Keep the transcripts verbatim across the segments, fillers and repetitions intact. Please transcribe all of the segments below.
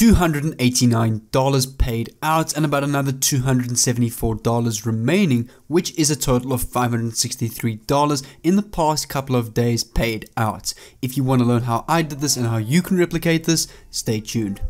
two hundred eighty-nine dollars paid out and about another two hundred seventy-four dollars remaining, which is a total of five hundred sixty-three dollars in the past couple of days paid out. If you want to learn how I did this and how you can replicate this, stay tuned.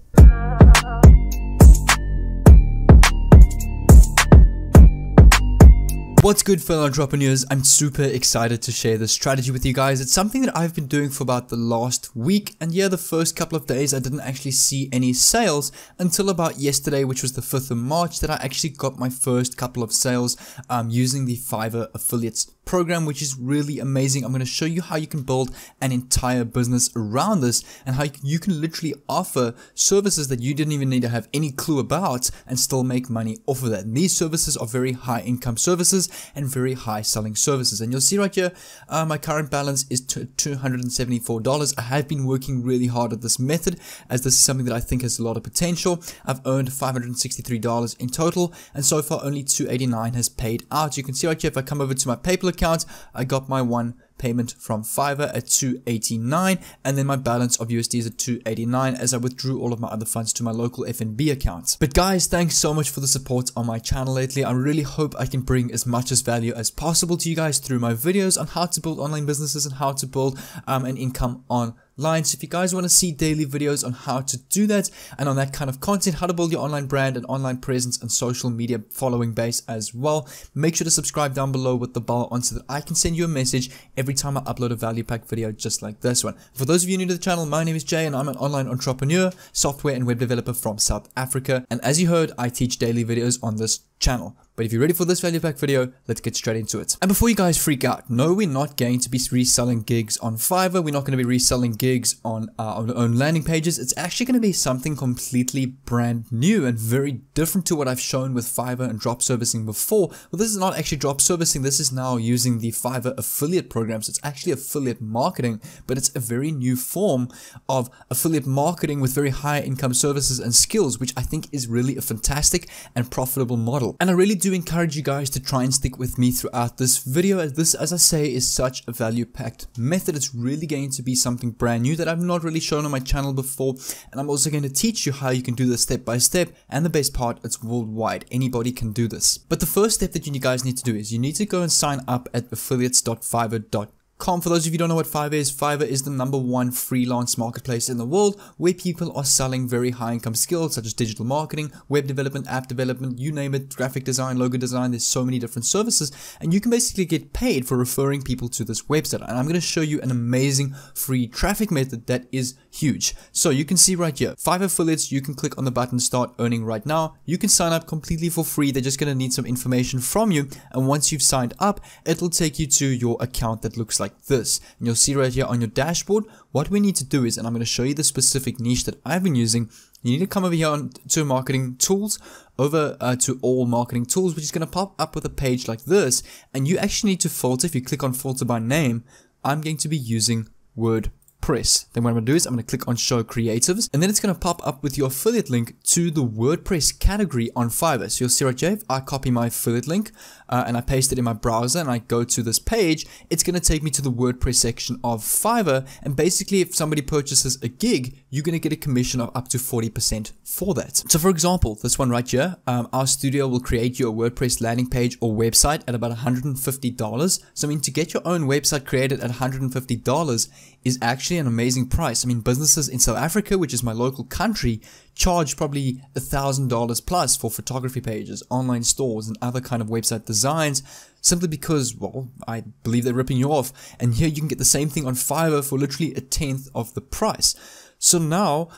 What's good, fellow entrepreneurs? I'm super excited to share this strategy with you guys. It's something that I've been doing for about the last week, and yeah, the first couple of days I didn't actually see any sales until about yesterday, which was the fifth of March, that I actually got my first couple of sales um, using the Fiverr affiliates program, which is really amazing. I'm going to show you how you can build an entire business around this and how you can literally offer services that you didn't even need to have any clue about and still make money off of that. And these services are very high income services and very high selling services. And you'll see right here, uh, my current balance is two hundred seventy-four dollars. I have been working really hard at this method, as this is something that I think has a lot of potential. I've earned five hundred sixty-three dollars in total, and so far only two hundred eighty-nine dollars has paid out. You can see right here, if I come over to my PayPal account, I got my one payment from Fiverr at two hundred eighty-nine dollars, and then my balance of U S D is at two hundred eighty-nine dollars as I withdrew all of my other funds to my local F N B accounts. But guys, thanks so much for the support on my channel lately. I really hope I can bring as much as value as possible to you guys through my videos on how to build online businesses and how to build um, an income online. So if you guys want to see daily videos on how to do that and on that kind of content, how to build your online brand and online presence and social media following base as well, make sure to subscribe down below with the bell on so that I can send you a message every time I upload a value pack video just like this one. For those of you new to the channel, my name is Jay and I'm an online entrepreneur, software and web developer from South Africa. And as you heard, I teach daily videos on this channel. But if you're ready for this value pack video, let's get straight into it. And before you guys freak out, no, we're not going to be reselling gigs on Fiverr. We're not going to be reselling gigs on our own landing pages. It's actually going to be something completely brand new and very different to what I've shown with Fiverr and drop servicing before. Well, this is not actually drop servicing. This is now using the Fiverr affiliate program. So it's actually affiliate marketing, but it's a very new form of affiliate marketing with very high income services and skills, which I think is really a fantastic and profitable model. And I really do encourage you guys to try and stick with me throughout this video, as this, as I say, is such a value-packed method. It's really going to be something brand new that I've not really shown on my channel before, and I'm also going to teach you how you can do this step by step, and the best part, it's worldwide. Anybody can do this. But the first step that you guys need to do is you need to go and sign up at affiliates dot fiverr dot com. For those of you who don't know what Fiverr is, Fiverr is the number one freelance marketplace in the world where people are selling very high income skills such as digital marketing, web development, app development, you name it, graphic design, logo design. There's so many different services, and you can basically get paid for referring people to this website. And I'm going to show you an amazing free traffic method that is huge. So you can see right here, Fiverr affiliates, you can click on the button, start earning right now. You can sign up completely for free. They're just going to need some information from you. And once you've signed up, it'll take you to your account that looks like this, and you'll see right here on your dashboard what we need to do is, and I'm going to show you the specific niche that I've been using. You need to come over here on to marketing tools, over uh, to all marketing tools, which is going to pop up with a page like this, and you actually need to filter. If you click on filter by name, I'm going to be using WordPress. Press. Then what I'm going to do is I'm going to click on show creatives, and then it's going to pop up with your affiliate link to the WordPress category on Fiverr. So you'll see right here, if I copy my affiliate link uh, and I paste it in my browser and I go to this page, it's going to take me to the WordPress section of Fiverr, and basically if somebody purchases a gig, you're going to get a commission of up to forty percent for that. So for example, this one right here, um, our studio will create you a WordPress landing page or website at about one hundred fifty dollars. So I mean, to get your own website created at one hundred fifty dollars is actually an amazing price. I mean, businesses in South Africa, which is my local country, charge probably a thousand dollars plus for photography pages, online stores, and other kind of website designs, simply because, well, I believe they're ripping you off. And here you can get the same thing on Fiverr for literally a tenth of the price. So now,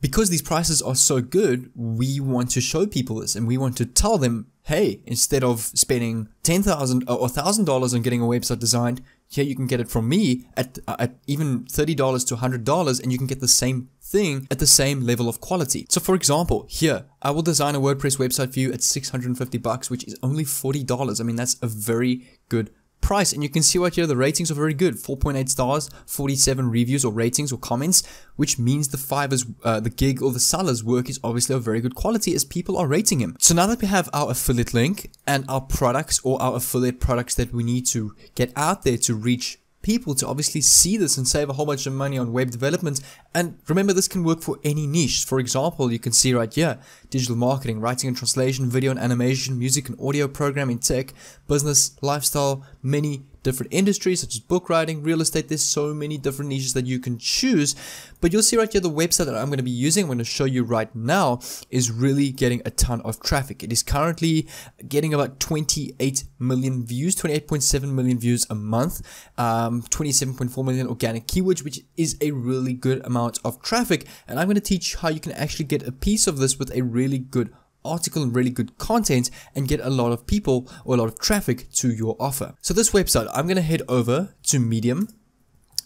because these prices are so good, we want to show people this, and we want to tell them, hey, instead of spending ten thousand or a thousand dollars on getting a website designed, here you can get it from me at, uh, at even thirty dollars to one hundred dollars, and you can get the same thing at the same level of quality. So for example, here, I will design a WordPress website for you at six hundred fifty bucks, which is only forty dollars. I mean, that's a very good price, and you can see right here the ratings are very good, four point eight stars, forty-seven reviews or ratings or comments, which means the Fiverr's, uh, the gig or the seller's work is obviously of very good quality as people are rating him. So now that we have our affiliate link and our products or our affiliate products that we need to get out there to reach people to obviously see this and save a whole bunch of money on web development. And remember, this can work for any niche. For example, you can see right here, digital marketing, writing and translation, video and animation, music and audio, programming, tech, business, lifestyle, many different industries such as book writing, real estate. There's so many different niches that you can choose. But you'll see right here, the website that I'm going to be using, I'm going to show you right now, is really getting a ton of traffic. It is currently getting about twenty-eight million views, twenty-eight point seven million views a month, um, twenty-seven point four million organic keywords, which is a really good amount of traffic. And I'm going to teach how you can actually get a piece of this with a really good article and really good content and get a lot of people or a lot of traffic to your offer. So this website, I'm going to head over to medium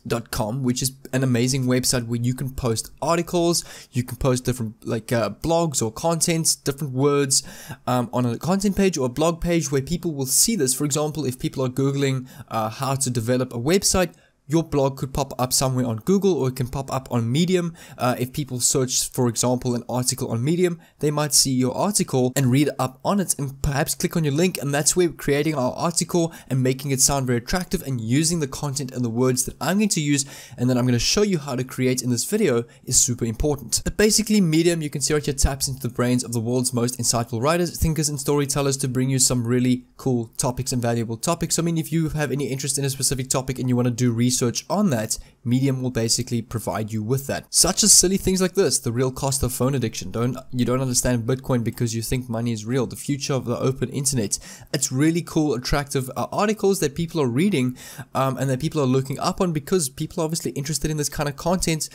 dot com, which is an amazing website where you can post articles, you can post different like uh, blogs or contents, different words um, on a content page or a blog page where people will see this. For example, if people are Googling uh, how to develop a website, your blog could pop up somewhere on Google, or it can pop up on Medium. Uh, if people search, for example, an article on Medium, they might see your article and read up on it and perhaps click on your link. And that's where creating our article and making it sound very attractive and using the content and the words that I'm going to use and that I'm going to show you how to create in this video is super important. But basically, Medium, you can see right here, taps into the brains of the world's most insightful writers, thinkers, and storytellers to bring you some really cool topics and valuable topics. So, I mean, if you have any interest in a specific topic and you want to do research, Research on that, Medium will basically provide you with that. Such as silly things like this, the real cost of phone addiction. Don't you don't understand Bitcoin because you think money is real, the future of the open internet. It's really cool, attractive uh, articles that people are reading um, and that people are looking up on because people are obviously interested in this kind of content,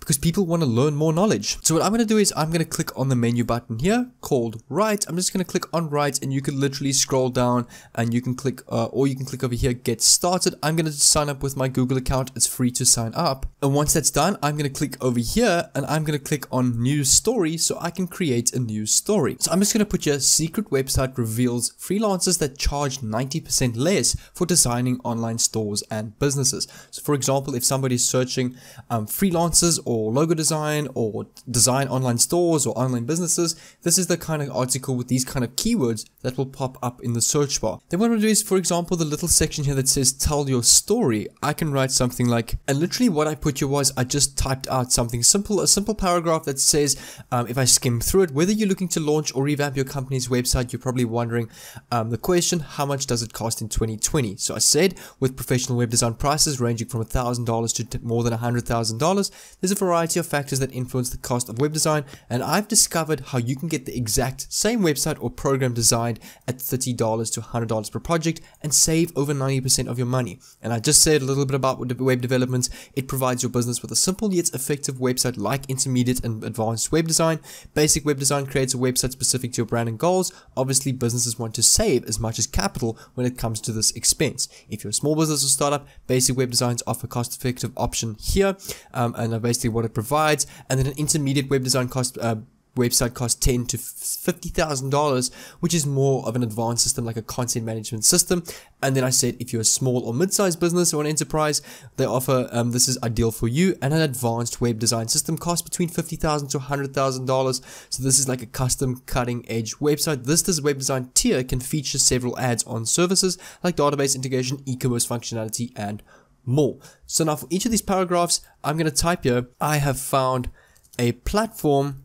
because people want to learn more knowledge. So what I'm going to do is I'm going to click on the menu button here called Write. I'm just going to click on Write, and you can literally scroll down and you can click uh, or you can click over here, Get Started. I'm going to sign up with my Google account. It's free to sign up. And once that's done, I'm going to click over here and I'm going to click on New Story so I can create a new story. So I'm just going to put your secret website reveals freelancers that charge ninety percent less for designing online stores and businesses. So for example, if somebody's searching um, freelancers or or logo design or design online stores or online businesses, this is the kind of article with these kind of keywords that will pop up in the search bar. Then what I'm going to do is, for example, the little section here that says tell your story, I can write something like, and literally what I put here was I just typed out something simple, a simple paragraph that says, um, if I skim through it, whether you're looking to launch or revamp your company's website, you're probably wondering um, the question, how much does it cost in twenty twenty? So I said, with professional web design prices ranging from one thousand dollars to more than one hundred thousand dollars, there's a variety of factors that influence the cost of web design, and I've discovered how you can get the exact same website or program designed at thirty dollars to one hundred dollars per project and save over ninety percent of your money. And I just said a little bit about web development. It provides your business with a simple yet effective website like intermediate and advanced web design. Basic web design creates a website specific to your brand and goals. Obviously, businesses want to save as much as capital when it comes to this expense. If you're a small business or startup, basic web designs offer cost-effective option here, um, and are basically what it provides. And then an intermediate web design cost uh, website costs ten thousand dollars to fifty thousand dollars, which is more of an advanced system like a content management system. And then I said, if you're a small or mid-sized business or an enterprise, they offer, um, this is ideal for you. And an advanced web design system costs between fifty thousand dollars to one hundred thousand dollars. So this is like a custom cutting edge website. This, this web design tier can feature several ads on services like database integration, e-commerce functionality, and more. So now for each of these paragraphs, I'm going to type here, I have found a platform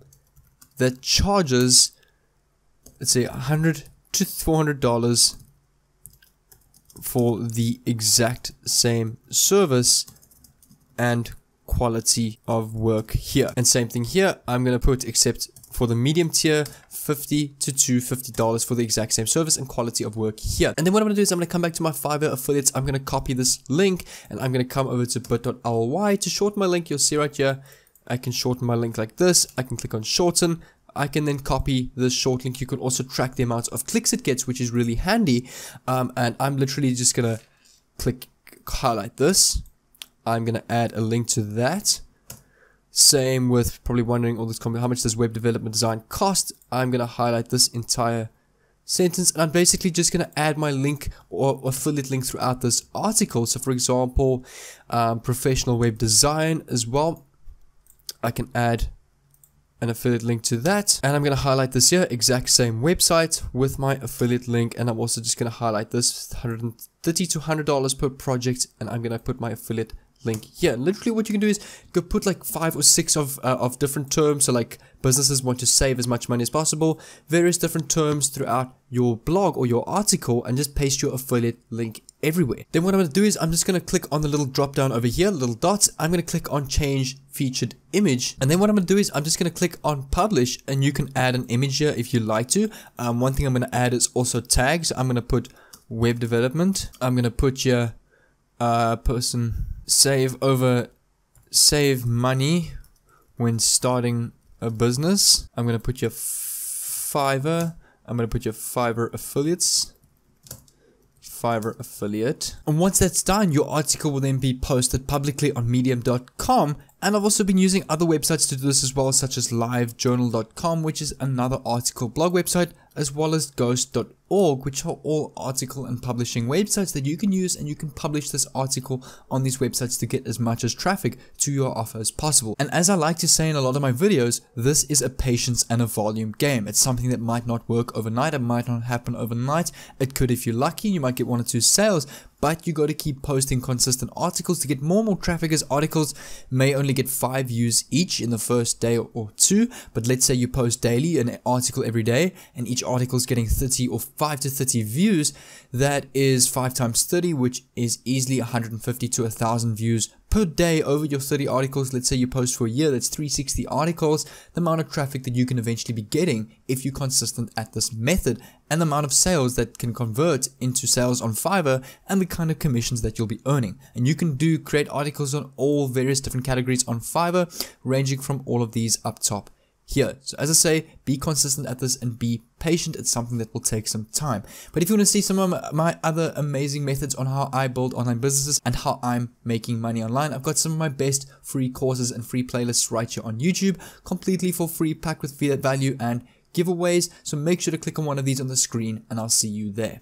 that charges, let's say one hundred dollars to four hundred dollars for the exact same service and quality of work here. And same thing here, I'm going to put except for the medium tier, fifty dollars to two hundred fifty dollars for the exact same service and quality of work here. And then what I'm going to do is I'm going to come back to my Fiverr affiliates. I'm going to copy this link and I'm going to come over to bit dot l y to shorten my link. You'll see right here, I can shorten my link like this. I can click on shorten. I can then copy this short link. You can also track the amount of clicks it gets, which is really handy. Um, and I'm literally just going to click highlight this. I'm going to add a link to that. Same with probably wondering all this comment, how much does web development design cost? I'm going to highlight this entire sentence and I'm basically just going to add my link or affiliate link throughout this article. So for example, um, professional web design as well. I can add an affiliate link to that, and I'm going to highlight this here, exact same website with my affiliate link, and I'm also just going to highlight this one hundred thirty to one hundred dollars per project, and I'm going to put my affiliate link here. And literally what you can do is go put like five or six of uh, of different terms, so like businesses want to save as much money as possible, various different terms throughout your blog or your article, and just paste your affiliate link everywhere. Then what I'm going to do is I'm just going to click on the little drop down over here, little dots. I'm going to click on change featured image, and then what I'm going to do is I'm just going to click on publish, and you can add an image here if you like to. Um, one thing I'm going to add is also tags. I'm going to put web development. I'm going to put your uh, person save over save money when starting a business. I'm going to put your Fiverr. I'm going to put your Fiverr affiliates. Fiverr affiliate. And once that's done, your article will then be posted publicly on medium dot com. And I've also been using other websites to do this as well, such as live journal dot com, which is another article blog website, as well as ghost dot org, which are all article and publishing websites that you can use, and you can publish this article on these websites to get as much as traffic to your offer as possible. And as I like to say in a lot of my videos, this is a patience and a volume game. It's something that might not work overnight. It might not happen overnight. It could, if you're lucky, you might get one or two sales, but you got to keep posting consistent articles to get more and more traffic, as articles may only get five views each in the first day or two. But let's say you post daily an article every day, and each article is getting thirty or five to thirty views. That is five times thirty, which is easily one hundred fifty to one thousand views per day over your thirty articles. Let's say you post for a year, that's three hundred sixty articles, the amount of traffic that you can eventually be getting if you're consistent at this method, and the amount of sales that can convert into sales on Fiverr, and the kind of commissions that you'll be earning. And you can do create articles on all various different categories on Fiverr, ranging from all of these up top here. So as I say, be consistent at this and be patient. It's something that will take some time. But if you want to see some of my other amazing methods on how I build online businesses and how I'm making money online, I've got some of my best free courses and free playlists right here on YouTube, completely for free, packed with value and giveaways. So make sure to click on one of these on the screen, and I'll see you there.